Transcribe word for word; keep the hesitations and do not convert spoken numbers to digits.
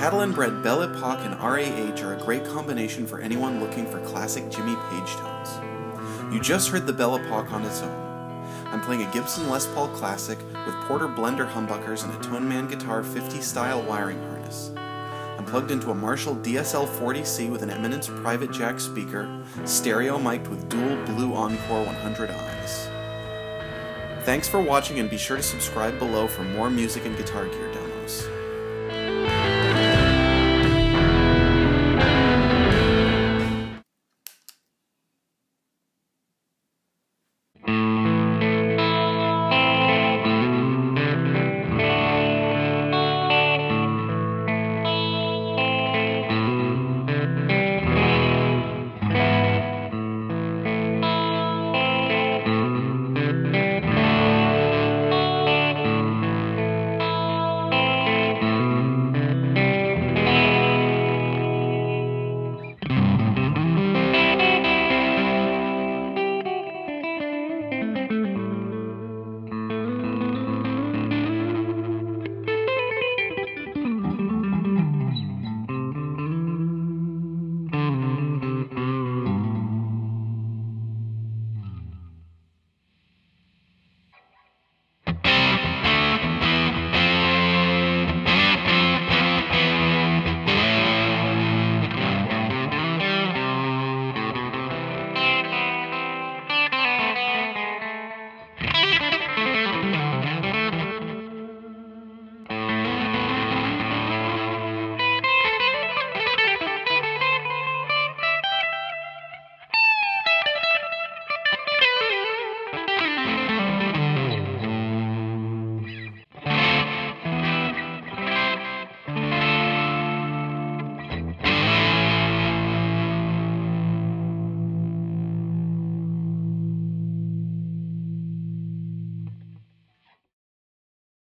Catalinbread Belle Epoch and R A H are a great combination for anyone looking for classic Jimmy Page tones. You just heard the Belle Epoch on its own. I'm playing a Gibson Les Paul Classic with Porter Blender humbuckers and a Tone Man Guitar fifty style wiring harness. I'm plugged into a Marshall D S L forty C with an Eminence Private Jack speaker, stereo mic'd with dual Blue Encore one hundred ohms. Thanks for watching, and be sure to subscribe below for more music and guitar gear.